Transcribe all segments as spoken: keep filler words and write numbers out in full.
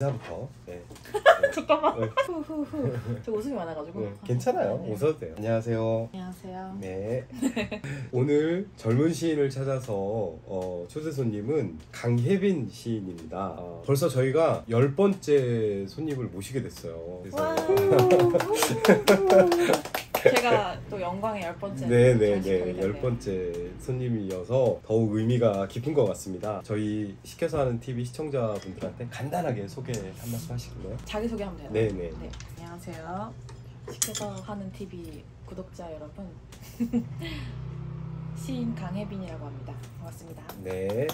인사부터. 네. 잠깐만. 네. 후후후. 저 웃음이 많아가지고. 네. 괜찮아요. 네. 웃어도 돼요. 안녕하세요. 안녕하세요. 네. 오늘 젊은 시인을 찾아서 어, 초대 손님은 강혜빈 시인입니다. 어, 벌써 저희가 열 번째 손님을 모시게 됐어요. 그래서 제가 또 영광의 열 번째 네네네 열 번째 손님이어서 더욱 의미가 깊은 것 같습니다. 저희 시켜서 하는 티비 시청자분들한테 간단하게 소개 한 말씀 하실래요? 자기 소개 하면 돼요. 네네. 네. 안녕하세요. 시켜서 하는 티비 구독자 여러분, 시인 강혜빈이라고 합니다. 반갑습니다. 네.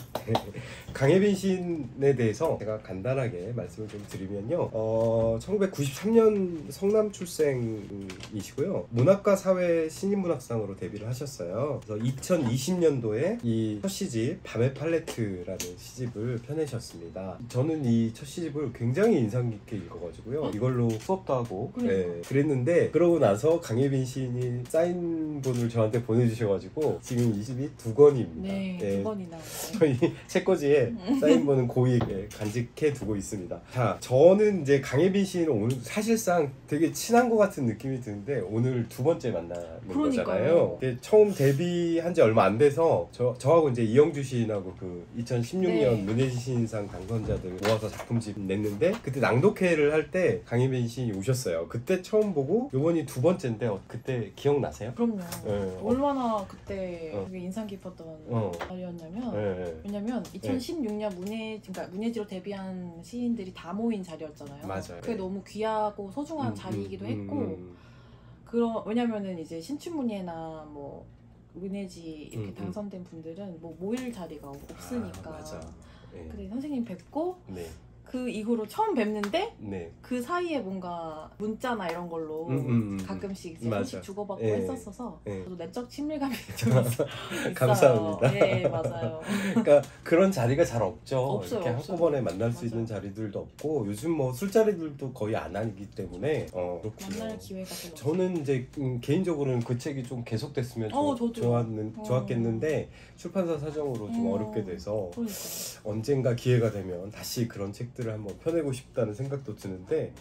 강혜빈 시인에 대해서 제가 간단하게 말씀을 좀 드리면요. 어, 천구백구십삼 년 성남 출생이시고요. 문학과 사회 신인문학상으로 데뷔를 하셨어요. 그래서 이천이십 년도에 이 첫 시집 밤의 팔레트라는 시집을 펴내셨습니다. 저는 이 첫 시집을 굉장히 인상 깊게 읽어가지고요. 이걸로 수업도 하고 네, 그랬는데 그러고 나서 강혜빈 시인이 사인본을 저한테 보내주셔가지고 지금 이 집이 두 권입니다. 네, 네. 두 권이나. 저희 책꽂이에 사인본은 고이 간직해 두고 있습니다. 자, 저는 이제 강혜빈 시인은 오늘 사실상 되게 친한 것 같은 느낌이 드는데 오늘 두 번째 만나는 그러니까요. 거잖아요. 처음 데뷔한 지 얼마 안 돼서 저, 저하고 이제 이영주 시인하고 그 이천십육 년 네. 문예지 시인상 당선자들 모아서 작품집 냈는데 그때 낭독회를 할 때 강혜빈 시인이 오셨어요. 그때 처음 보고 요번이 두 번째인데 어, 그때 기억나세요? 그럼요. 네. 얼마나 그때 어. 되게 인상 깊었던 어. 자리였냐면 네, 네. 왜냐면 이천십육 년 네. 문예, 그러니까 문예지로 데뷔한 시인들이 다 모인 자리였잖아요. 맞아요. 그게 네. 너무 귀하고 소중한 음, 자리이기도 음, 했고 음. 그런 왜냐면은 이제 신춘문예나 뭐 문예지 이렇게 음, 당선된 음. 분들은 뭐 모일 자리가 없으니까. 아, 맞아. 네. 그래 선생님 뵙고. 네. 그 이후로 처음 뵙는데 네. 그 사이에 뭔가 문자나 이런 걸로 음, 음, 음, 가끔씩 이제 한식 주고받고 예. 했었어서 예. 저도 내적 친밀감이 좀 있어요. 감사합니다. 예, 맞아요. 그러니까 그런 자리가 잘 없죠. 없어요, 이렇게 없어요. 한꺼번에 만날 수 맞아요. 있는 자리들도 없고 요즘 뭐 술자리들도 거의 안 하기 때문에 어, 그렇군요. 만날 기회가 별로. 저는 이제 음, 개인적으로는 그 책이 좀 계속됐으면 어, 조, 좋았는, 어. 좋았겠는데 출판사 사정으로 좀 어. 어렵게 돼서 그러니까. 언젠가 기회가 되면 다시 그런 책 들을 한번 펴내고 싶다는 생각도 드는데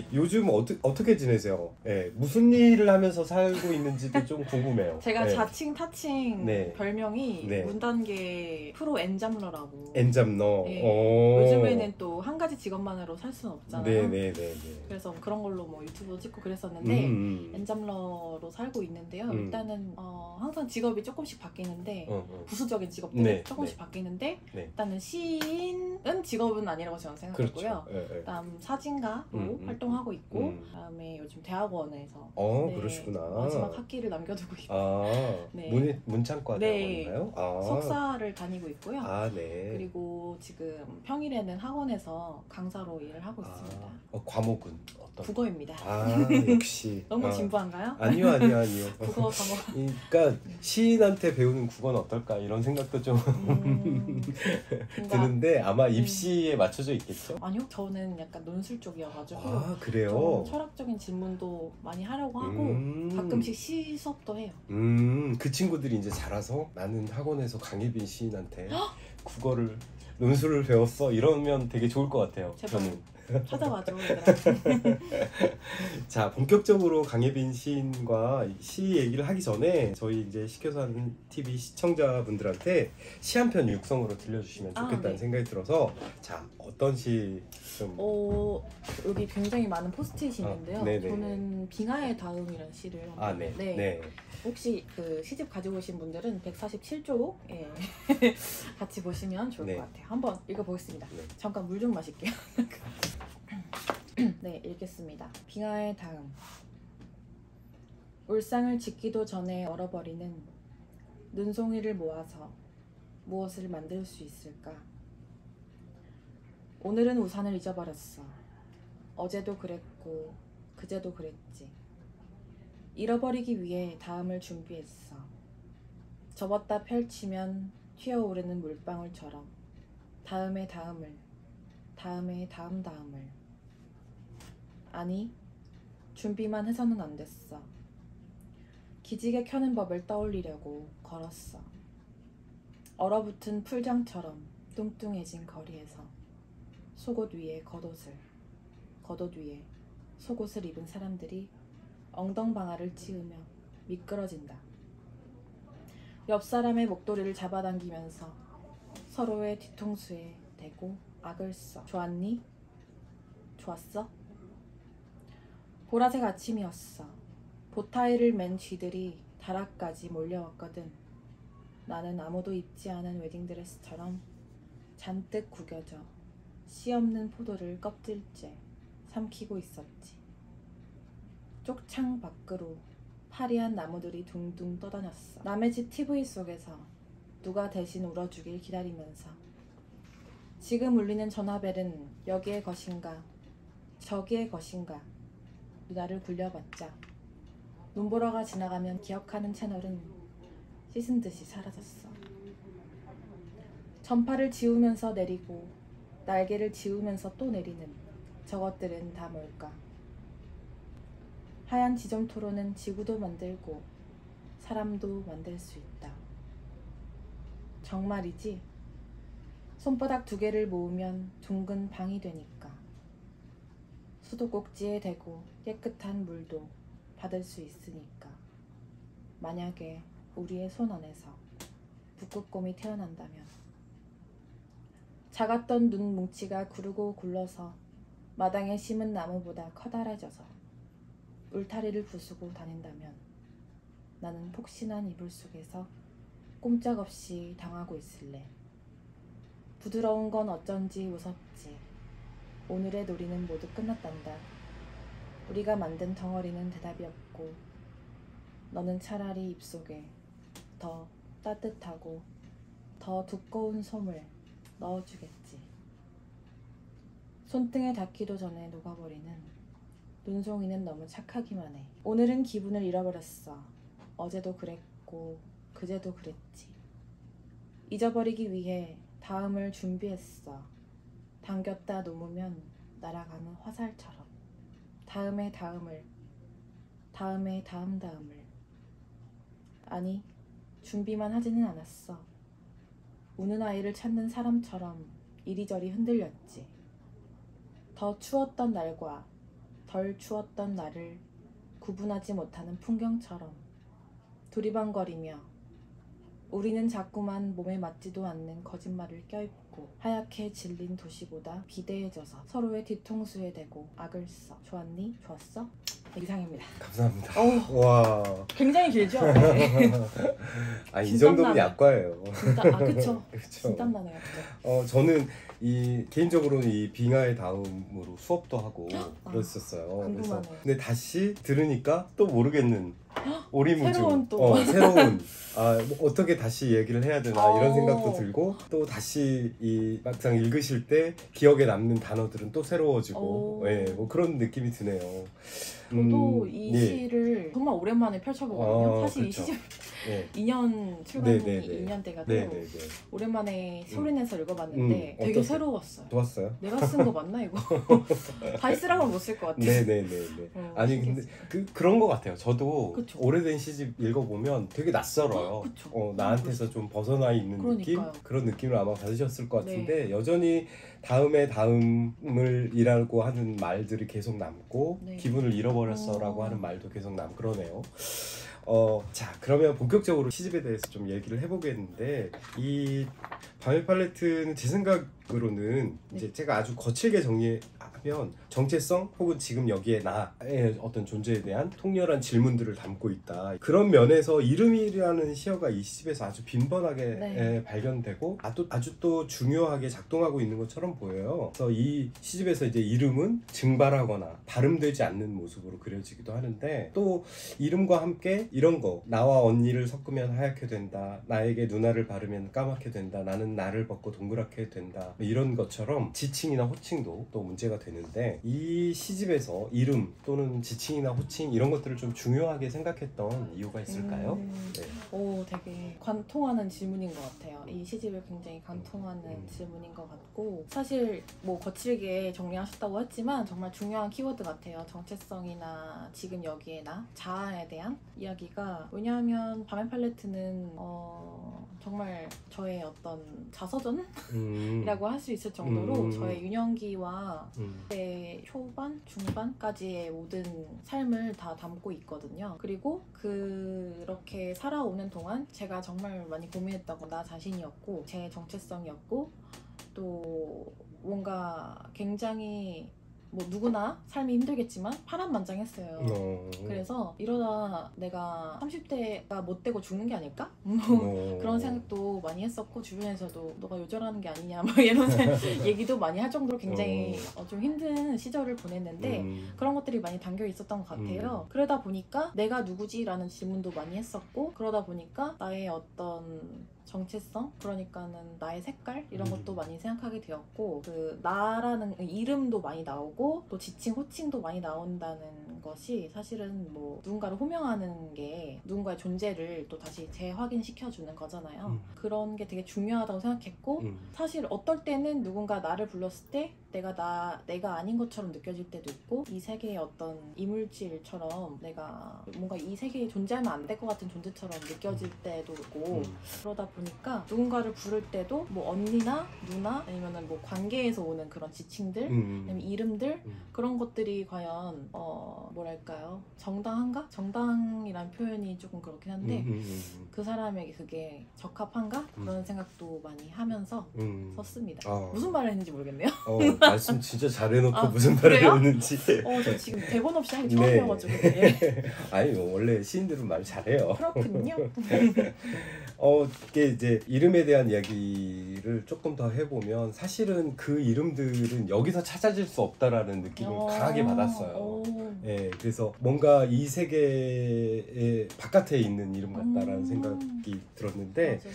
음. 요즘 어떠, 어떻게 지내세요? 예, 무슨 일을 하면서 살고 있는지도 좀 궁금해요. 제가 예. 자칭 타칭 네. 별명이 네. 문단계 프로 엔잡러라고. 엔잡러. 예. 요즘에는 또 한 가지 직업만으로 살 수는 없잖아요. 네네네. 네, 네, 네. 그래서 그런 걸로 뭐 유튜브도 찍고 그랬었는데 음. 엔잡러로 살고 있는데요. 음. 일단은 어, 항상 직업이 조금씩 바뀌는데 어, 어. 부수적인 직업들이 네, 조금씩 네. 바뀌는데 네. 일단은 시인은 직업은 아니라고 저는 생각했고요. 그렇죠. 그다음 사진가로 음, 활동하고 있고 음. 그다음에 요즘 대학원에서 어, 네, 그러시구나. 마지막 학기를 남겨두고 있고 아, 네. 문, 문창과 네. 대학원인가요? 아. 석사를 다니고 있고요. 아, 네. 그리고 지금 평일에는 학원에서 강사로 일을 하고 아. 있습니다. 어, 과목은? 어떤? 국어입니다. 아, 역시. 너무 아. 진부한가요? 아니요, 아니요, 아니요. 국어 과목. 그러니까 시인한테 배우는 국어는 어떨까 이런 생각도 좀 음, 드는데 아마 입시에 음. 맞춰져 있 아니요, 저는 약간 논술 쪽이어가지고 아, 그래요? 철학적인 질문도 많이 하려고 하고 음 가끔씩 시 수업도 해요. 음, 그 친구들이 이제 자라서 나는 학원에서 강혜빈 시인한테 헉! 국어를 논술을 배웠어 이러면 되게 좋을 것 같아요. 제발. 저는. 찾아봐줘. 자, 본격적으로 강혜빈 시인과 시 얘기를 하기 전에 저희 이제 시켜서 하는 티비 시청자분들한테 시 한 편 육성으로 들려주시면 좋겠다는 아, 네. 생각이 들어서 자, 어떤 시 좀... 어, 여기 굉장히 많은 포스트잇이 있는데요. 아, 저는 빙하의 다음이라는 시를 한번 아, 네. 네. 네. 혹시 그 시집 가지고 오신 분들은 백사십칠 쪽 예. 같이 보시면 좋을 네. 것 같아요. 한번 읽어보겠습니다. 네. 잠깐 물 좀 마실게요. 네, 읽겠습니다. 빙하의 다음. 울상을 짓기도 전에 얼어버리는 눈송이를 모아서 무엇을 만들 수 있을까? 오늘은 우산을 잊어버렸어. 어제도 그랬고 그제도 그랬지. 잃어버리기 위해 다음을 준비했어. 접었다 펼치면 튀어오르는 물방울처럼 다음의 다음을, 다음의 다음 다음을. 아니, 준비만 해서는 안 됐어. 기지개 켜는 법을 떠올리려고 걸었어. 얼어붙은 풀장처럼 뚱뚱해진 거리에서 속옷 위에 겉옷을, 겉옷 위에 속옷을 입은 사람들이 엉덩방아를 찌으며 미끄러진다. 옆 사람의 목도리를 잡아당기면서 서로의 뒤통수에 대고 악을 써. 좋았니? 좋았어? 보라색 아침이었어. 보타이를 맨 쥐들이 다락까지 몰려왔거든. 나는 아무도 입지 않은 웨딩드레스처럼 잔뜩 구겨져 씨 없는 포도를 껍질째 삼키고 있었지. 쪽창 밖으로 파리한 나무들이 둥둥 떠다녔어. 남의 집 티비 속에서 누가 대신 울어주길 기다리면서. 지금 울리는 전화벨은 여기의 것인가 저기의 것인가 누나를 굴려봤자 눈보라가 지나가면 기억하는 채널은 씻은 듯이 사라졌어. 전파를 지우면서 내리고 날개를 지우면서 또 내리는 저것들은 다 뭘까? 하얀 지점토로는 지구도 만들고 사람도 만들 수 있다. 정말이지? 손바닥 두 개를 모으면 둥근 방이 되니까. 수도꼭지에 대고 깨끗한 물도 받을 수 있으니까. 만약에 우리의 손 안에서 북극곰이 태어난다면. 작았던 눈 뭉치가 구르고 굴러서 마당에 심은 나무보다 커다래져서 울타리를 부수고 다닌다면. 나는 폭신한 이불 속에서 꼼짝없이 당하고 있을래. 부드러운 건 어쩐지 무섭지. 오늘의 놀이는 모두 끝났단다. 우리가 만든 덩어리는 대답이 없고 너는 차라리 입속에 더 따뜻하고 더 두꺼운 솜을 넣어주겠지. 손등에 닿기도 전에 녹아버리는 눈송이는 너무 착하기만 해. 오늘은 기분을 잃어버렸어. 어제도 그랬고 그제도 그랬지. 잊어버리기 위해 다음을 준비했어. 당겼다 놓으면 날아가는 화살처럼. 다음의 다음을, 다음의 다음 다음을. 아니, 준비만 하지는 않았어. 우는 아이를 찾는 사람처럼 이리저리 흔들렸지. 더 추웠던 날과 덜 추웠던 날을 구분하지 못하는 풍경처럼 두리번거리며 우리는 자꾸만 몸에 맞지도 않는 거짓말을 껴입고 하얗게 질린 도시보다 비대해져서 서로의 뒤통수에 대고 악을 써. 좋았니? 좋았어? 이상입니다. 감사합니다. 오, 와. 굉장히 길죠? 네. 아, 이 정도면 약과예요. 진짜, 아, 그쵸. 진땀 나네요. 어, 저는 이 개인적으로 이 빙하의 다음으로 수업도 하고 아, 그랬었어요. 그래서, 근데 다시 들으니까 또 모르겠는 오리무중. 새로운 또. 어, 새로운. 아, 뭐 어떻게 다시 얘기를 해야 되나 어. 이런 생각도 들고 또 다시 이 막상 읽으실 때 기억에 남는 단어들은 또 새로워지고 예, 뭐 그런 느낌이 드네요. 저도 음, 이 예. 시를 정말 오랜만에 펼쳐보거든요. 아, 사실 그쵸. 이 시집 네. 이 년 출간이 이 년 대가 되고 오랜만에 소리내서 음. 읽어봤는데 음, 되게 어떠세요? 새로웠어요. 좋았어요? 내가 쓴 거 맞나 이거? 다시 쓰라고 하면 못 쓸 것 같아. 네네네. 어, 아니 신기했어요. 근데 그, 그런 것 같아요. 저도 그쵸. 오래된 시집 읽어보면 되게 낯설어요. 그쵸. 어, 나한테서 그쵸. 좀 벗어나 있는 그러니까요. 느낌? 그런 느낌을 아마 받으셨을 것 같은데 네. 여전히 다음에 다음을 이라고 하는 말들이 계속 남고 네. 기분을 잃어버렸어 라고 하는 말도 계속 남 그러네요. 어, 자 그러면 본격적으로 시집에 대해서 좀 얘기를 해보겠는데 이 밤의 팔레트는 제 생각으로는 네. 이제 제가 아주 거칠게 정리하면 정체성 혹은 지금 여기에 나의 어떤 존재에 대한 통렬한 질문들을 담고 있다. 그런 면에서 이름이라는 시어가 이 시집에서 아주 빈번하게 네. 발견되고 아주, 아주 또 중요하게 작동하고 있는 것처럼 보여요. 그래서 이 시집에서 이제 이름은 증발하거나 발음되지 않는 모습으로 그려지기도 하는데 또 이름과 함께 이런 거 나와 언니를 섞으면 하얗게 된다. 나에게 누나를 바르면 까맣게 된다. 나는 나를 벗고 동그랗게 된다. 이런 것처럼 지칭이나 호칭도 또 문제가 되는데 이 시집에서 이름 또는 지칭이나 호칭 이런 것들을 좀 중요하게 생각했던 이유가 있을까요? 음, 네. 오, 되게 관통하는 질문인 것 같아요. 이 시집을 굉장히 관통하는 음. 질문인 것 같고 사실 뭐 거칠게 정리하셨다고 했지만 정말 중요한 키워드 같아요. 정체성이나 지금 여기에 나, 자아에 대한 이야기가. 왜냐하면 밤의 팔레트는 어... 정말 저의 어떤 자서전이라고 음. 할 수 있을 정도로 음. 저의 유년기와 음. 제 초반, 중반까지의 모든 삶을 다 담고 있거든요. 그리고 그렇게 살아오는 동안 제가 정말 많이 고민했다고 나 자신이었고 제 정체성이었고 또 뭔가 굉장히 뭐 누구나 삶이 힘들겠지만 파란만장했어요. 어... 그래서 이러다 내가 삼십 대가 못되고 죽는 게 아닐까? 어... 그런 생각도 많이 했었고 주변에서도 너가 요절하는 게 아니냐 막 이런 얘기도 많이 할 정도로 굉장히 어... 어, 좀 힘든 시절을 보냈는데 음... 그런 것들이 많이 담겨 있었던 것 같아요. 음... 그러다 보니까 내가 누구지? 라는 질문도 많이 했었고 그러다 보니까 나의 어떤 정체성? 그러니까는 나의 색깔? 이런 것도 음. 많이 생각하게 되었고 그 나라는 이름도 많이 나오고 또 지칭, 호칭도 많이 나온다는 것이 사실은 뭐 누군가를 호명하는 게 누군가의 존재를 또 다시 재확인시켜주는 거잖아요. 음. 그런 게 되게 중요하다고 생각했고 음. 사실 어떨 때는 누군가 나를 불렀을 때 내가 나, 내가 아닌 것처럼 느껴질 때도 있고 이 세계의 어떤 이물질처럼 내가 뭔가 이 세계에 존재하면 안 될 것 같은 존재처럼 느껴질 때도 있고 음. 그러다 보니까 누군가를 부를 때도 뭐 언니나 누나 아니면은 뭐 관계에서 오는 그런 지칭들 음. 아니면 이름들 음. 그런 것들이 과연 어 뭐랄까요 정당한가? 정당이란 표현이 조금 그렇긴 한데 음. 그 사람에게 그게 적합한가? 음. 그런 생각도 많이 하면서 음. 썼습니다. 어. 무슨 말을 했는지 모르겠네요. 어. 말씀 진짜 잘해놓고 아, 무슨 말을 했는지. 어, 저 지금 대본 없이 하기 처음이어가지고. 네. 예. 아니 원래 시인들은 말 잘해요. 그렇군요. 어, 이게 이제 이름에 대한 이야기를 조금 더 해보면 사실은 그 이름들은 여기서 찾아질 수 없다라는 느낌을 오, 강하게 받았어요. 오. 예, 그래서 뭔가 이 세계의 바깥에 있는 이름 같다라는 음. 생각이 들었는데. 맞아요.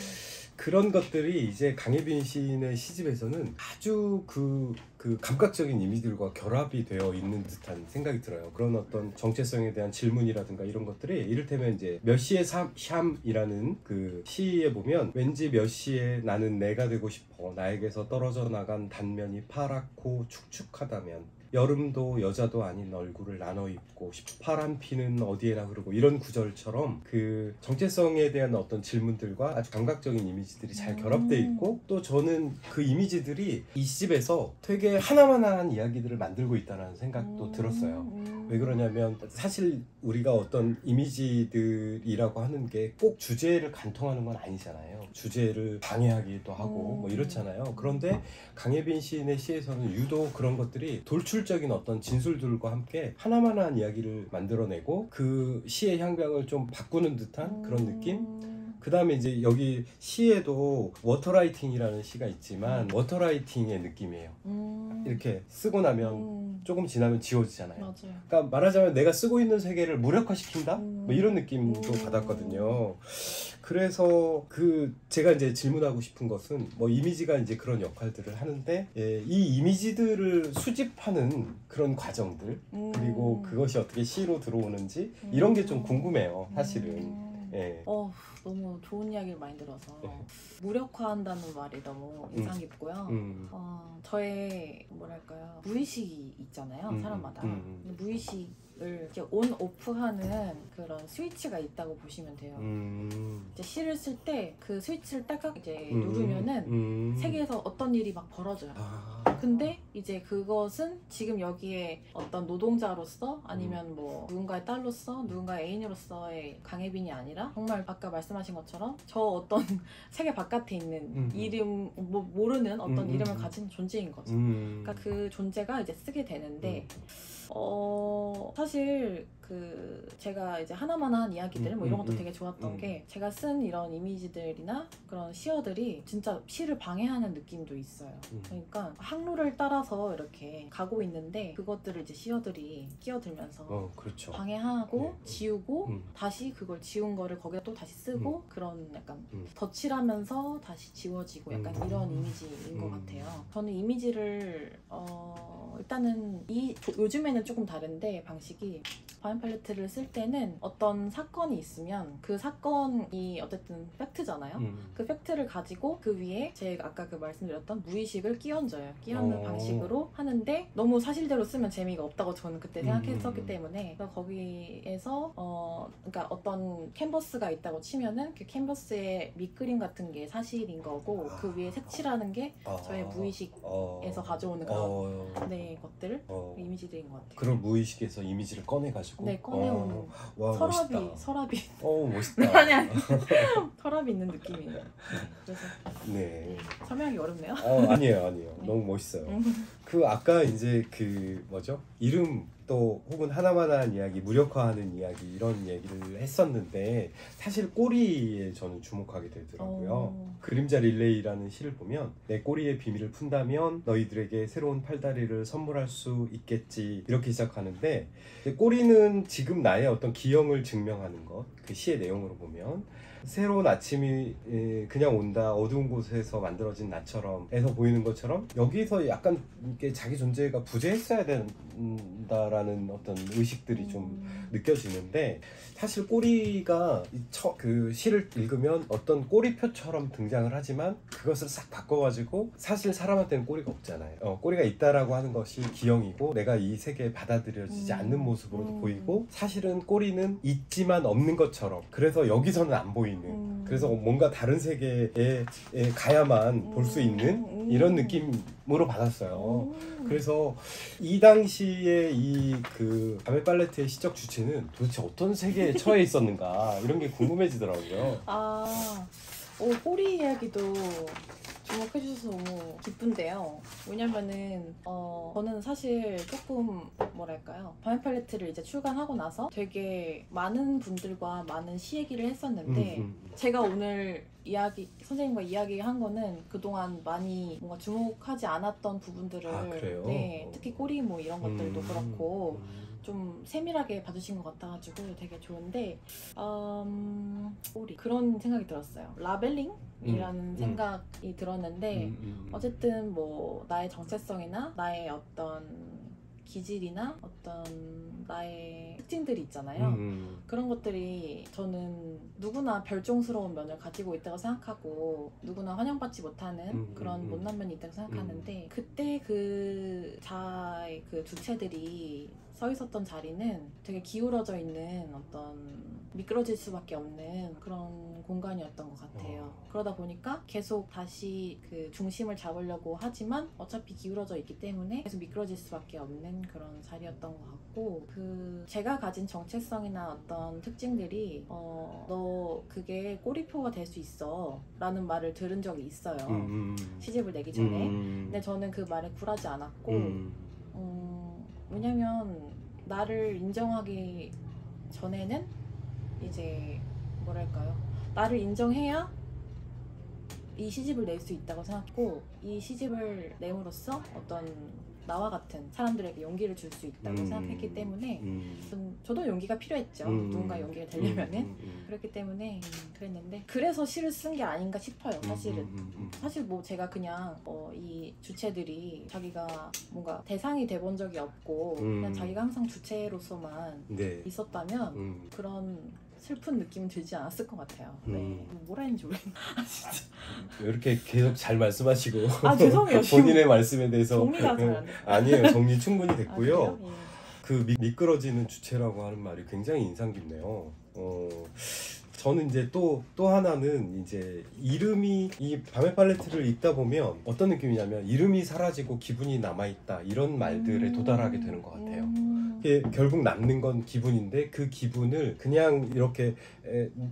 그런 것들이 이제 강혜빈 시인의 시집에서는 아주 그, 그 감각적인 이미지들과 결합이 되어 있는 듯한 생각이 들어요. 그런 어떤 정체성에 대한 질문이라든가 이런 것들이 이를테면 이제 몇 시에 샴이라는 그 시에 보면 왠지 몇 시에 나는 내가 되고 싶어 나에게서 떨어져 나간 단면이 파랗고 축축하다면 여름도 여자도 아닌 얼굴을 나눠 입고 파란 피는 어디에나 흐르고 이런 구절처럼 그 정체성에 대한 어떤 질문들과 아주 감각적인 이미지들이 잘 결합되어 있고 또 저는 그 이미지들이 이 시집에서 되게 하나만한 이야기들을 만들고 있다는 생각도 들었어요. 왜 그러냐면 사실 우리가 어떤 이미지들이라고 하는 게 꼭 주제를 관통하는 건 아니잖아요. 주제를 방해하기도 하고 뭐 이렇잖아요. 그런데 강혜빈 시인의 시에서는 유독 그런 것들이 돌출 적인 어떤 진술들과 함께 하나만한 이야기를 만들어내고 그 시의 향방을 좀 바꾸는 듯한 그런 느낌? 그 다음에 이제 여기 시에도 워터라이팅이라는 시가 있지만 워터라이팅의 느낌이에요. 음. 이렇게 쓰고 나면 음. 조금 지나면 지워지잖아요. 맞아요. 그러니까 말하자면 내가 쓰고 있는 세계를 무력화시킨다? 음. 뭐 이런 느낌도 음. 받았거든요. 그래서 그 제가 이제 질문하고 싶은 것은 뭐 이미지가 이제 그런 역할들을 하는데 예, 이 이미지들을 수집하는 그런 과정들 음. 그리고 그것이 어떻게 시로 들어오는지 음. 이런 게 좀 궁금해요. 사실은. 음. 예. 어 너무 좋은 이야기를 많이 들어서 예. 무력화한다는 말이 너무 인상 깊고요. 음. 어, 저의 뭐랄까요 무의식이 있잖아요. 음. 사람마다 음. 무의식을 이렇게 온 오프하는 그런 스위치가 있다고 보시면 돼요. 음. 이제 시를 쓸 때 그 스위치를 딱 이제 음. 누르면은 음. 세계에서 어떤 일이 막 벌어져요. 아. 근데 이제 그것은 지금 여기에 어떤 노동자로서 아니면 뭐 누군가의 딸로서 누군가의 애인으로서의 강혜빈이 아니라 정말 아까 말씀하신 것처럼 저 어떤 세계 바깥에 있는 음. 이름 뭐 모르는 어떤 음. 이름을 가진 존재인 거죠. 음. 그러니까 그 존재가 이제 쓰게 되는데 음. 어 사실 그 제가 이제 하나만한 이야기들 뭐 이런 것도 되게 좋았던 게 제가 쓴 이런 이미지들이나 그런 시어들이 진짜 시를 방해하는 느낌도 있어요. 그러니까 항로를 따라서 이렇게 가고 있는데 그것들을 이제 시어들이 끼어들면서 어, 그렇죠. 방해하고 네. 지우고 음. 다시 그걸 지운 거를 거기다 또 다시 쓰고 음. 그런 약간 음. 덧칠하면서 다시 지워지고 약간 음. 이런 이미지인 음. 것 같아요. 저는 이미지를 어... 어, 일단은 이 조, 요즘에는 조금 다른데 방식이 과민 팔레트를 쓸 때는 어떤 사건이 있으면 그 사건이 어쨌든 팩트잖아요. 음. 그 팩트를 가지고 그 위에 제가 아까 그 말씀드렸던 무의식을 끼얹어요. 끼얹는 어. 방식으로 하는데 너무 사실대로 쓰면 재미가 없다고 저는 그때 생각했었기 음. 때문에 그래서 거기에서 어, 그러니까 어떤 캔버스가 있다고 치면은 그 캔버스에 밑그림 같은 게 사실인 거고 아. 그 위에 색칠하는 게 아. 저의 무의식에서 아. 가져오는 그런 어. 네, 것들 어. 이미지들인 것 같아요. 그런 무의식에서 이미지를 꺼내가지고 네, 꺼내오는 서랍이, 서랍이 오, 멋있다. 아니, 아니. 서랍이 있는 느낌이네요. 그래서 네. 설명하기 어렵네요. 어, 아니에요, 아니에요. 네. 너무 멋있어요. 그 아까 이제 그 뭐죠? 이름 또 혹은 하나만한 이야기, 무력화하는 이야기 이런 얘기를 했었는데 사실 꼬리에 저는 주목하게 되더라고요. 어... 그림자 릴레이라는 시를 보면 내 꼬리의 비밀을 푼다면 너희들에게 새로운 팔다리를 선물할 수 있겠지 이렇게 시작하는데 꼬리는 지금 나의 어떤 기형을 증명하는 것, 그 시의 내용으로 보면 새로운 아침이 그냥 온다 어두운 곳에서 만들어진 나처럼 에서 보이는 것처럼 여기서 약간 이렇게 자기 존재가 부재했어야 된다라는 어떤 의식들이 좀 느껴지는데 사실 꼬리가 그 시를 읽으면 어떤 꼬리표처럼 등장을 하지만 그것을 싹 바꿔가지고 사실 사람한테는 꼬리가 없잖아요. 어, 꼬리가 있다라고 하는 것이 기형이고 내가 이 세계에 받아들여지지 않는 모습으로도 보이고 사실은 꼬리는 있지만 없는 것처럼 그래서 여기서는 안 보이는 음. 그래서 뭔가 다른 세계에 가야만 음. 볼 수 있는 음. 이런 느낌으로 받았어요. 음. 그래서 이 당시에 이 그 밤의 팔레트의 시적 주체는 도대체 어떤 세계에 처해 있었는가 이런 게 궁금해지더라고요. 아, 오, 꼬리 이야기도 주목해 주셔서 너무 기쁜데요. 왜냐면은 어, 저는 사실 조금 뭐랄까요 밤의 팔레트를 이제 출간하고 나서 되게 많은 분들과 많은 시 얘기를 했었는데 음흠. 제가 오늘 이야기 선생님과 이야기한 거는 그동안 많이 뭔가 주목하지 않았던 부분들을 아, 그래요? 네, 특히 꼬리 뭐 이런 것들도 음. 그렇고 좀 세밀하게 봐주신 것 같아가지고 되게 좋은데 음, 꼬리 그런 생각이 들었어요. 라벨링이라는 음, 생각이 음. 들었는데 음, 음, 음. 어쨌든 뭐 나의 정체성이나 나의 어떤 기질이나 어떤 나의 특징들이 있잖아요. 음. 그런 것들이 저는 누구나 별종스러운 면을 가지고 있다고 생각하고 누구나 환영받지 못하는 음. 그런 못난 면이 있다고 생각하는데 음. 그때 그 자의 그 주체들이 서 있었던 자리는 되게 기울어져 있는 어떤 미끄러질 수밖에 없는 그런 공간이었던 것 같아요. 어. 그러다 보니까 계속 다시 그 중심을 잡으려고 하지만 어차피 기울어져 있기 때문에 계속 미끄러질 수밖에 없는 그런 자리였던 것 같고 그 제가 가진 정체성이나 어떤 특징들이 어, 너 그게 꼬리표가 될 수 있어 라는 말을 들은 적이 있어요. 음. 시집을 내기 전에 음. 근데 저는 그 말에 굴하지 않았고 음. 음, 왜냐면 나를 인정하기 전에는 이제 뭐랄까요 나를 인정해야 이 시집을 낼 수 있다고 생각했고 이 시집을 냄으로써 어떤 나와 같은 사람들에게 용기를 줄 수 있다고 음, 생각했기 때문에 음. 저도 용기가 필요했죠. 음, 누군가 용기를 되려면은 음, 음, 그렇기 때문에 음, 그랬는데 그래서 시를 쓴 게 아닌가 싶어요. 사실은 음, 음, 음, 음. 사실 뭐 제가 그냥 어, 이 주체들이 자기가 뭔가 대상이 돼본 적이 없고 음. 그냥 자기가 항상 주체로서만 네. 있었다면 음. 그런 슬픈 느낌은 들지 않았을 것 같아요. 네. 음. 뭐라 했는지 모르겠네요. 아, 진짜. 이렇게 계속 잘 말씀하시고 아, 죄송해요. 본인의 말씀에 대해서 정리가 잘 안 돼요. 아니에요. 정리 충분히 됐고요. 아, 예. 그 미, 미끄러지는 주체라고 하는 말이 굉장히 인상 깊네요. 어, 저는 이제 또, 또 하나는 이제 이름이 이 밤의 팔레트를 읽다 보면 어떤 느낌이냐면 이름이 사라지고 기분이 남아있다 이런 말들에 음. 도달하게 되는 것 같아요. 음. 결국 남는 건 기분인데 그 기분을 그냥 이렇게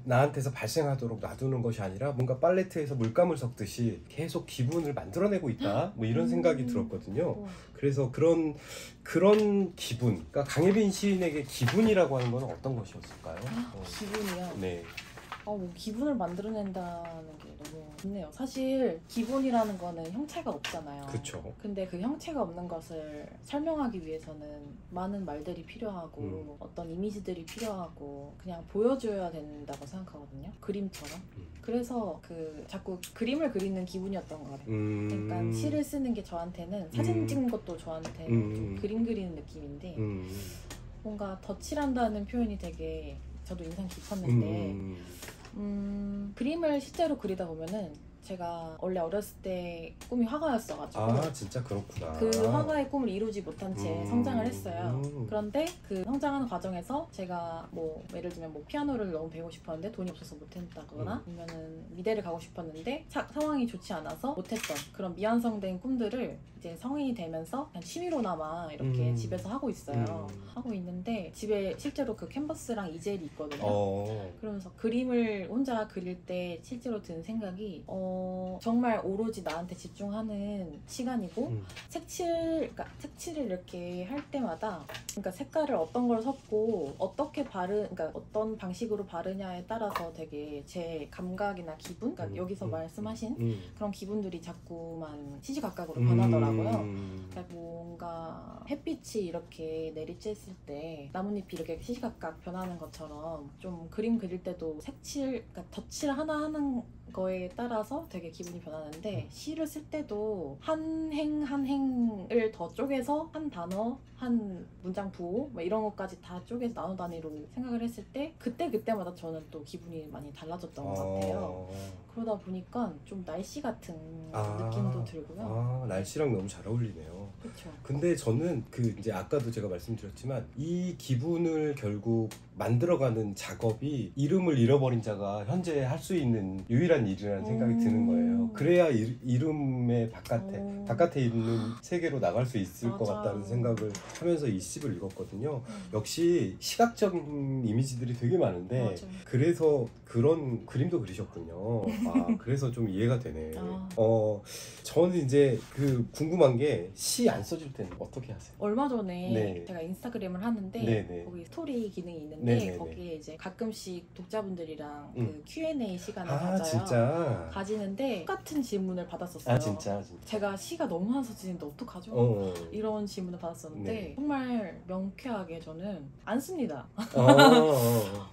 나한테서 발생하도록 놔두는 것이 아니라 뭔가 팔레트에서 물감을 섞듯이 계속 기분을 만들어내고 있다 뭐 이런 생각이 들었거든요. 그래서 그런 그런 기분, 그러니까 강혜빈 시인에게 기분이라고 하는 건 어떤 것이었을까요? 어. 기분이요? 네. 어, 뭐 기분을 만들어낸다는 게 너무 좋네요. 사실 기분이라는 거는 형체가 없잖아요. 그렇죠. 근데 그 형체가 없는 것을 설명하기 위해서는 많은 말들이 필요하고 음. 어떤 이미지들이 필요하고 그냥 보여줘야 된다고 생각하거든요. 그림처럼. 음. 그래서 그 자꾸 그림을 그리는 기분이었던 것 같아요. 음. 그러니까 시를 쓰는 게 저한테는 사진 찍는 것도 저한테 음. 좀 그림 그리는 느낌인데 음. 뭔가 덧칠한다는 표현이 되게 저도 인상 깊었는데 음. 음, 그림을 실제로 그리다 보면은 제가 원래 어렸을 때 꿈이 화가였어가지고 아 진짜 그렇구나. 그 화가의 꿈을 이루지 못한 채 음. 성장을 했어요. 음. 그런데 그 성장하는 과정에서 제가 뭐 예를 들면 뭐 피아노를 너무 배우고 싶었는데 돈이 없어서 못했다거나 음. 아니면은 미대를 가고 싶었는데 사, 상황이 좋지 않아서 못했던 그런 미완성된 꿈들을 이제 성인이 되면서 그냥 취미로나마 이렇게 음. 집에서 하고 있어요. 음. 하고 있는데 집에 실제로 그 캔버스랑 이젤이 있거든요. 어. 그러면서 그림을 혼자 그릴 때 실제로 든 생각이 어, 어, 정말 오로지 나한테 집중하는 시간이고 음. 색칠, 그러니까 색칠을 이렇게 할 때마다 그러니까 색깔을 어떤 걸 섞고 어떻게 바르, 그러니까 어떤 방식으로 바르냐에 따라서 되게 제 감각이나 기분, 그러니까 음. 여기서 음. 말씀하신 음. 그런 기분들이 자꾸만 시시각각으로 음. 변하더라고요. 그러니까 뭔가 햇빛이 이렇게 내리쬐을 때 나뭇잎이 이렇게 시시각각 변하는 것처럼 좀 그림 그릴 때도 색칠, 그러니까 덧칠 하나 하는 거에 따라서 되게 기분이 변하는데 시를 쓸 때도 한 행 한 행을 더 쪼개서 한 단어 한 문장 부호 막 이런 것까지 다 쪼개서 나노 단위로 생각을 했을 때 그때 그때마다 저는 또 기분이 많이 달라졌던 것 같아요. 아... 그러다 보니까 좀 날씨 같은 아... 느낌도 들고요. 아, 날씨랑 너무 잘 어울리네요. 그렇죠. 근데 저는 그 이제 아까도 제가 말씀드렸지만 이 기분을 결국 만들어가는 작업이 이름을 잃어버린 자가 현재 할 수 있는 유일한 일이라는 생각이 드는 거예요. 그래야 이, 이름의 바깥에 오. 바깥에 있는 세계로 나갈 수 있을 맞아. 것 같다는 생각을 하면서 이 시집을 읽었거든요. 음. 역시 시각적인 이미지들이 되게 많은데 맞아. 그래서 그런 그림도 그리셨군요. 아, 그래서 좀 이해가 되네. 아. 어, 저는 이제 그 궁금한 게 시 안 써줄 때는 어떻게 하세요? 얼마 전에 네. 제가 인스타그램을 하는데 네네. 거기 스토리 기능이 있는데 네네네. 거기에 이제 가끔씩 독자분들이랑 음. 그 큐 앤 에이 시간을 아, 가져요. 진짜? 가지는데 똑같은 질문을 받았었어요. 아, 진짜, 진짜. 제가 시가 너무 안 써지는데 어떡하죠? 어. 이런 질문을 받았었는데 네. 정말 명쾌하게 저는 안 씁니다.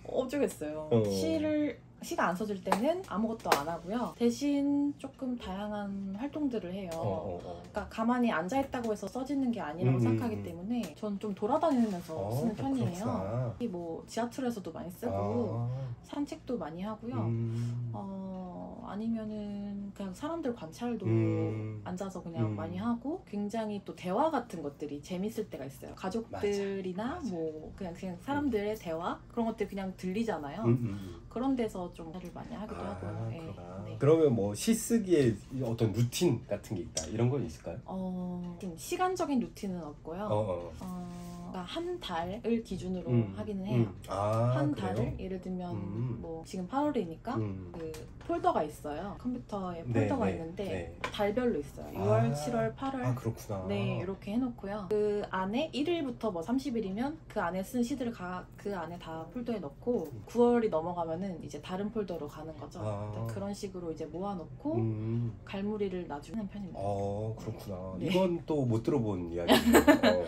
어쩌겠어요. 어. 시를 시가 안 써질 때는 아무것도 안 하고요. 대신 조금 다양한 활동들을 해요. 어, 어, 어. 그러니까 가만히 앉아있다고 해서 써지는 게 아니라고 음, 생각하기 음, 음. 때문에 전 좀 돌아다니면서 어, 쓰는 편이에요. 특히 뭐 지하철에서도 많이 쓰고 아. 산책도 많이 하고요. 음. 어, 아니면은 그냥 사람들 관찰도 음. 앉아서 그냥 음. 많이 하고 굉장히 또 대화 같은 것들이 재밌을 때가 있어요. 가족들이나 맞아, 맞아. 뭐 그냥, 그냥 사람들의 음. 대화 그런 것들 그냥 들리잖아요. 음, 음. 그런 데서 좀 일을 많이 하기도 아, 하고요. 네, 네. 그러면 뭐 시 쓰기에 어떤 루틴 같은 게 있다 이런 건 있을까요? 어, 시간적인 루틴은 없고요. 어, 어. 어, 그러니까 한 달을 기준으로 음, 하기는 해요. 음. 아, 한 그래요? 달을 예를 들면 음. 뭐 지금 팔월이니까 음. 그 폴더가 있어요. 컴퓨터에 폴더가 네, 있는데 네. 달별로 있어요. 유월, 아, 칠월, 팔월. 아, 그렇구나. 네, 이렇게 해놓고요. 그 안에 일 일부터 뭐 삼십 일이면 그 안에 쓴 시들을 가, 그 안에 다 폴더에 넣고 구월이 넘어가면은 이제 다른 폴더로 가는 거죠. 아. 그런 식으로 이제 모아놓고 음. 갈무리를 나중에 하는 편입니다. 아, 그렇구나. 네. 이건 또 못 들어본 이야기네요. 어,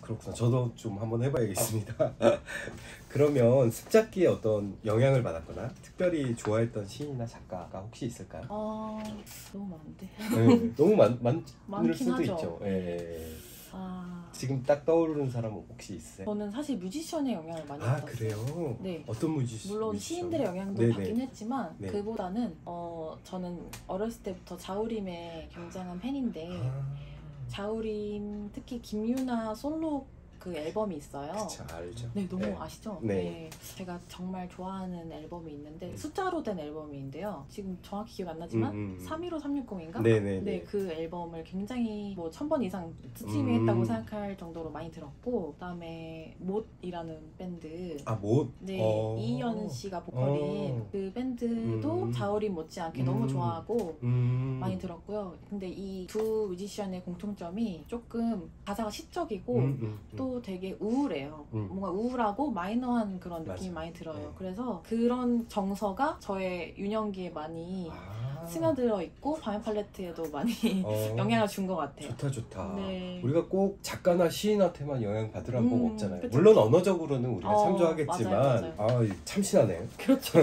그렇구나. 저도 좀 한번 해봐야겠습니다. 그러면 습작기에 어떤 영향을 받았거나 특별히 좋아했던 시인이나 작가가 혹시 있을까요? 어... 너무 많은데. 네, 너무 많, 많, 많을 수도 하죠. 있죠. 네. 아... 지금 딱 떠오르는 사람은 혹시 있어요? 저는 사실 뮤지션의 영향을 많이 받았어요. 아 그래요? 네. 어떤 뮤지션? 물론 뮤지션? 시인들의 영향도 네네. 받긴 했지만 네. 그보다는 어, 저는 어렸을 때부터 자우림의 굉장한 팬인데 아... 자우림 특히 김윤아 솔로 그 앨범이 있어요. 그쵸, 알죠. 네, 너무 네. 아시죠? 네. 네. 제가 정말 좋아하는 앨범이 있는데 네. 숫자로 된 앨범인데요. 지금 정확히 기억 안 나지만 음, 음. 삼일오삼육공인가? 네네네. 네, 그 앨범을 굉장히 뭐 천 번 이상 스트리밍했다고 음. 생각할 정도로 많이 들었고 그다음에 못이라는 밴드. 아, 못? 네, 어. 이현 씨가 보컬인 어. 그 밴드도 음. 자우림 못지않게 음. 너무 좋아하고 음. 많이 들었고요. 근데 이 두 뮤지션의 공통점이 조금 가사가 시적이고 음, 음, 음. 또 또 되게 우울해요. 음. 뭔가 우울하고 마이너한 그런 느낌이 맞아. 많이 들어요. 네. 그래서 그런 정서가 저의 유년기에 많이 아. 스며들어 있고 밤의 팔레트에도 많이 어. 영향을 준 것 같아요. 좋다 좋다. 네. 우리가 꼭 작가나 시인한테만 영향받으라는 법 음, 없잖아요. 그쵸. 물론 언어적으로는 우리가 어, 참조하겠지만 맞아요, 맞아요. 아, 참신하네요. 그렇죠.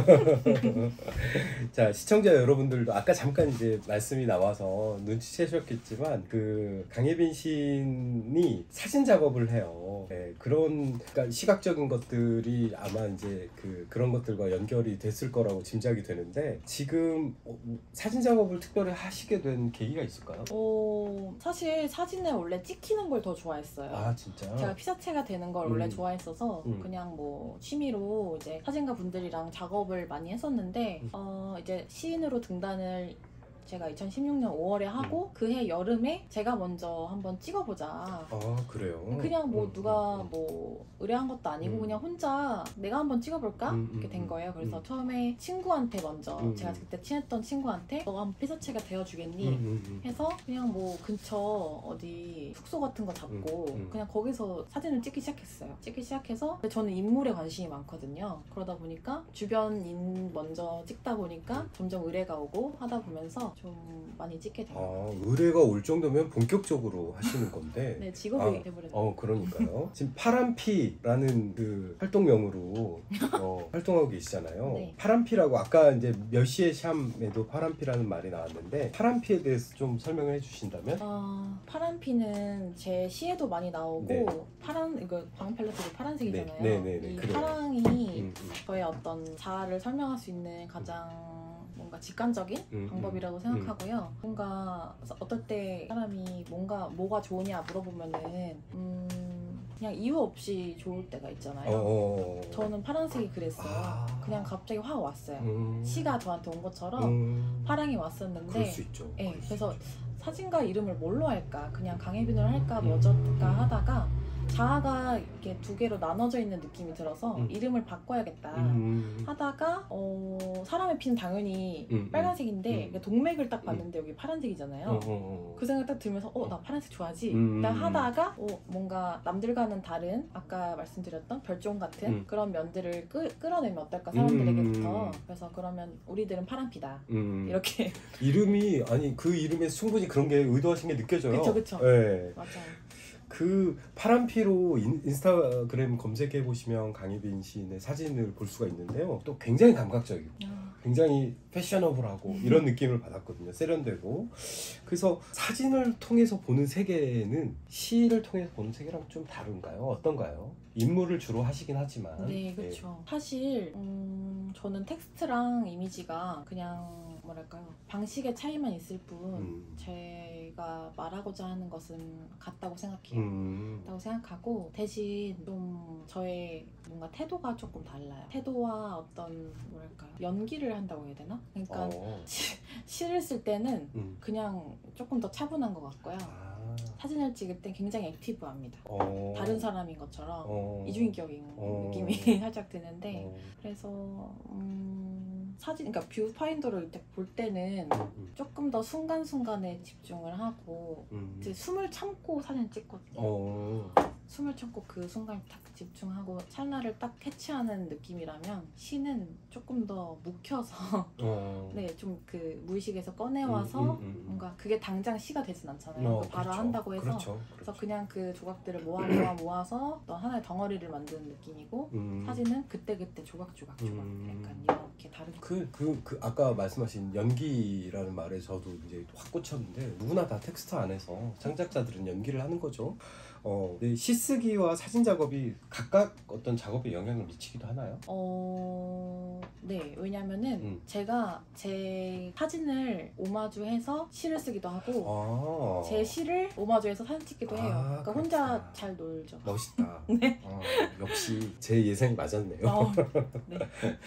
자, 시청자 여러분들도 아까 잠깐 이제 말씀이 나와서 눈치채셨겠지만 그 강혜빈 시인이 사진 작업을 해요. 네, 그런 그러니까 시각적인 것들이 아마 이제 그 그런 것들과 연결이 됐을 거라고 짐작이 되는데 지금 어, 사진 작업을 특별히 하시게 된 계기가 있을까요? 어, 사실 사진을 원래 찍히는 걸 더 좋아했어요. 아 진짜? 제가 피사체가 되는 걸 음. 원래 좋아했어서 음. 그냥 뭐 취미로 이제 사진가 분들이랑 작업을 많이 했었는데 음. 어, 이제 시인으로 등단을 제가 이천십육 년 오월에 하고 음. 그해 여름에 제가 먼저 한번 찍어보자. 아 그래요? 그냥 뭐 음, 누가 음. 뭐 의뢰한 것도 아니고 음. 그냥 혼자 내가 한번 찍어볼까? 음, 이렇게 된 거예요. 그래서 음. 처음에 친구한테 먼저 음, 제가 그때 친했던 친구한테 너가 한번 피사체가 되어주겠니? 음, 해서 그냥 뭐 근처 어디 숙소 같은 거 잡고 음, 음. 그냥 거기서 사진을 찍기 시작했어요. 찍기 시작해서 저는 인물에 관심이 많거든요. 그러다 보니까 주변인 먼저 찍다 보니까 점점 의뢰가 오고 하다 보면서 좀 많이 찍게 돼요. 아, 의뢰가 올 정도면 본격적으로 하시는 건데 네, 직업이 아, 돼버렸어요. 어, 그러니까요. 지금 파란피라는 그 활동명으로 어, 활동하고 계시잖아요. 네. 파란피라고 아까 이제 몇 시의 샴에도 파란피라는 말이 나왔는데 파란피에 대해서 좀 설명을 해주신다면? 아, 파란피는 제 시에도 많이 나오고 네. 파란 이거 방 팔레트도 파란색이잖아요. 네, 네, 네, 네, 이 그래요. 파랑이 음, 음. 저의 어떤 자아를 설명할 수 있는 가장 음. 뭔가 직관적인 음, 방법이라고 생각하고요. 음. 뭔가 어떨 때 사람이 뭔가 뭐가 좋으냐 물어보면은 음, 그냥 이유 없이 좋을 때가 있잖아요. 어... 저는 파란색이 그랬어요. 아... 그냥 갑자기 확 왔어요. 음... 시가 저한테 온 것처럼 음... 파랑이 왔었는데 그럴 수 있죠. 네, 그럴 수 그래서 있죠. 사진가 이름을 뭘로 할까? 그냥 강혜빈을 할까? 뭐 어쩔까 하다가 자아가 이렇게 두 개로 나눠져 있는 느낌이 들어서 음. 이름을 바꿔야겠다 음. 하다가 어, 사람의 피는 당연히 음. 빨간색인데 음. 동맥을 딱 봤는데 음. 여기 파란색이잖아요. 어, 어, 어. 그 생각 딱 들면서 어, 나 파란색 좋아하지 음. 하다가 어, 뭔가 남들과는 다른 아까 말씀드렸던 별종 같은 음. 그런 면들을 끄, 끌어내면 어떨까 사람들에게부터 음. 그래서 그러면 우리들은 파란피다 음. 이렇게 이름이 아니 그 이름에 충분히 그런 게 의도하신 게 느껴져요. 그쵸 그쵸 네. 맞아요. 그 파란피로 인스타그램 검색해 보시면 강혜빈 시인의 사진을 볼 수가 있는데요. 또 굉장히 감각적이고 굉장히 패셔너블하고 이런 느낌을 받았거든요. 세련되고. 그래서 사진을 통해서 보는 세계는 시를 통해서 보는 세계랑 좀 다른가요? 어떤가요? 인물을 주로 하시긴 하지만 네 그렇죠. 네. 사실 음, 저는 텍스트랑 이미지가 그냥 뭐랄까요? 방식의 차이만 있을 뿐 음. 제가 말하고자 하는 것은 같다고 생각해요. 음. 같다고 생각하고 대신 좀 저의 뭔가 태도가 조금 달라요. 태도와 어떤 뭐랄까요? 연기를 한다고 해야 되나? 그러니까 시, 시를 쓸 때는 음. 그냥 조금 더 차분한 것 같고요. 아. 사진을 찍을 땐 굉장히 액티브합니다. 어... 다른 사람인 것처럼 어... 이중인격인 어... 느낌이 살짝 드는데 어... 그래서 음... 사진, 그러니까 뷰파인더로 볼 때는 음. 조금 더 순간순간에 집중을 하고 음. 이제 숨을 참고 사진 찍거든요. 어... 숨을 참고 그 순간에 딱 집중하고 찰나를 딱 캐치하는 느낌이라면 시는 조금 더 묵혀서 어... 네, 좀 그 무의식에서 꺼내와서 음, 음, 음. 뭔가 그게 당장 시가 되진 않잖아요. 어, 바로 그렇죠. 한다고 해서 그렇죠, 그렇죠. 그래서 그냥 그 조각들을 모아 모아 모아서 또 하나의 덩어리를 만드는 느낌이고 음. 사진은 그때그때 조각 조각 조각 음. 그러니까 이렇게 다른 그, 그, 그 아까 말씀하신 연기라는 말에 저도 이제 확 꽂혔는데 누구나 다 텍스트 안에서 창작자들은 연기를 하는 거죠. 어, 시쓰기와 사진 작업이 각각 어떤 작업에 영향을 미치기도 하나요? 어, 네. 왜냐면은 음. 제가 제 사진을 오마주해서 시를 쓰기도 하고 아. 제 시를 오마주해서 사진 찍기도 아, 해요. 그러니까 그렇구나. 혼자 잘 놀죠. 멋있다. 네. 어, 역시 제 예상 맞았네요. 어, 네.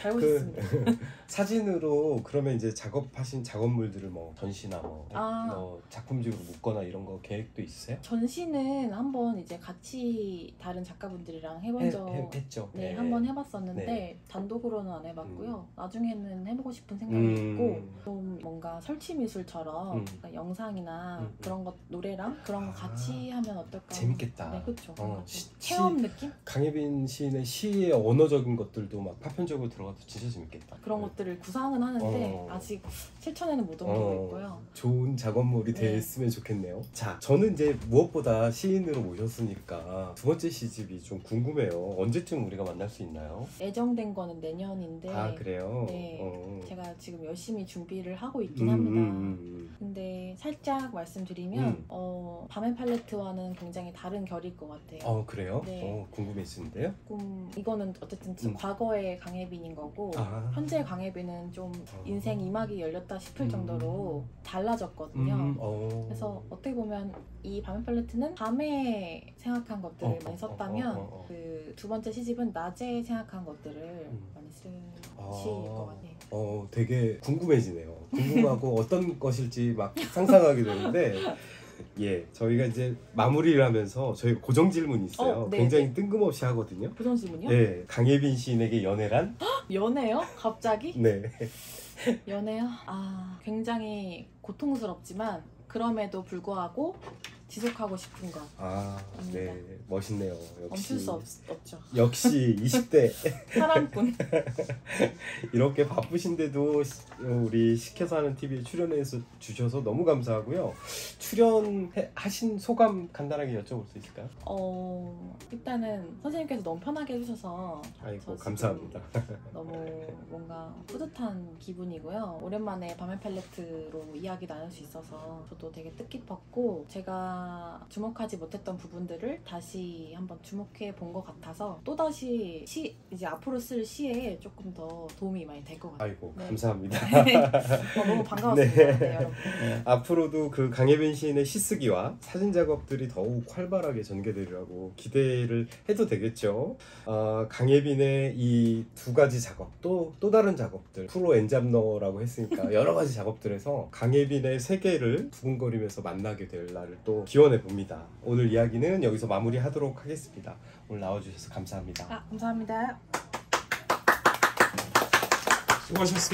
잘 보셨습니다. 그, 사진으로 그러면 이제 작업하신 작업물들을 뭐 전시나 뭐, 아. 뭐 작품집으로 묶거나 이런 거 계획도 있으세요? 전시는 한번 한번 이제 같이 다른 작가분들이랑 해본 적 했죠. 네, 네. 한번 해봤었는데 네. 단독으로는 안 해봤고요. 음. 나중에는 해보고 싶은 생각이 음. 있고 좀 뭔가 설치 미술처럼 음. 그러니까 영상이나 음. 그런 것 노래랑 그런 거 아. 같이 하면 어떨까? 재밌겠다. 네, 그렇죠. 어, 시, 체험 느낌? 강혜빈 시인의 시의 언어적인 것들도 막 파편적으로 들어가도 진짜 재밌겠다. 그런 네. 것들을 구상은 하는데 어. 아직 실천에는 못 옮기고 어. 있고요. 좋은 작업물이 네. 됐으면 좋겠네요. 자, 저는 이제 무엇보다 시인으로 모셨으니까 두 번째 시집이 좀 궁금해요. 언제쯤 우리가 만날 수 있나요? 예정된 거는 내년인데. 아, 그래요? 네. 어. 제가 지금 열심히 준비를 하고 있긴 음, 합니다. 음. 근데 살짝 말씀드리면 음. 어, 밤의 팔레트와는 굉장히 다른 결일 것 같아요. 어, 그래요? 네. 어, 궁금해지는데요? 음, 이거는 어쨌든 음. 과거의 강혜빈인 거고 아. 현재 강혜빈은 좀 어. 인생 이막이 열렸다 싶을 음. 정도로 달라졌거든요. 음. 어. 그래서 어떻게 보면 이 밤의 팔레트는 밤에 생각한 것들을 어, 많이 썼다면 어, 어, 어, 어. 그 두 번째 시집은 낮에 생각한 것들을 음. 많이 쓴 시일 것 같아요. 어, 되게 궁금해지네요. 궁금하고 어떤 것일지 막 상상하게 되는데 예, 저희가 이제 마무리를 하면서 저희 고정 질문이 있어요. 어, 네. 굉장히 뜬금없이 하거든요. 고정 질문이요? 예, 강혜빈 시인에게 연애란? 연애요? 갑자기? 네. 연애요? 아, 굉장히 고통스럽지만 그럼에도 불구하고 지속하고 싶은 거. 아, 아닙니다. 네, 멋있네요. 역시. 멈출 수 없, 없죠. 역시 이십 대 사랑꾼. 이렇게 바쁘신데도 우리 시켜서 하는 티비에 출연해서 주셔서 너무 감사하고요. 출연하신 소감 간단하게 여쭤볼 수 있을까요? 어, 일단은 선생님께서 너무 편하게 해주셔서 아이고 감사합니다. 너무 뭔가 뿌듯한 기분이고요. 오랜만에 밤의 팔레트로 이야기 나눌 수 있어서 저도 되게 뜻깊었고 제가 주목하지 못했던 부분들을 다시 한번 주목해 본 것 같아서 또다시 시 이제 앞으로 쓸 시에 조금 더 도움이 많이 될 것 같아요. 아이고 네. 감사합니다. 어, 너무 반가웠습니다. 네. 네, 여러분. 네. 앞으로도 그 강혜빈 시인의 시쓰기와 사진 작업들이 더욱 활발하게 전개되리라고 기대를 해도 되겠죠. 어, 강혜빈의 이 두 가지 작업 또, 또 다른 작업들 프로 엔잡너라고 했으니까 여러 가지 작업들에서 강혜빈의 세계를 두근거리면서 만나게 될 날을 또 기원해 봅니다. 오늘 이야기는 여기서 마무리하도록 하겠습니다. 오늘 나와주셔서 감사합니다. 아, 감사합니다. 수고하셨습니다.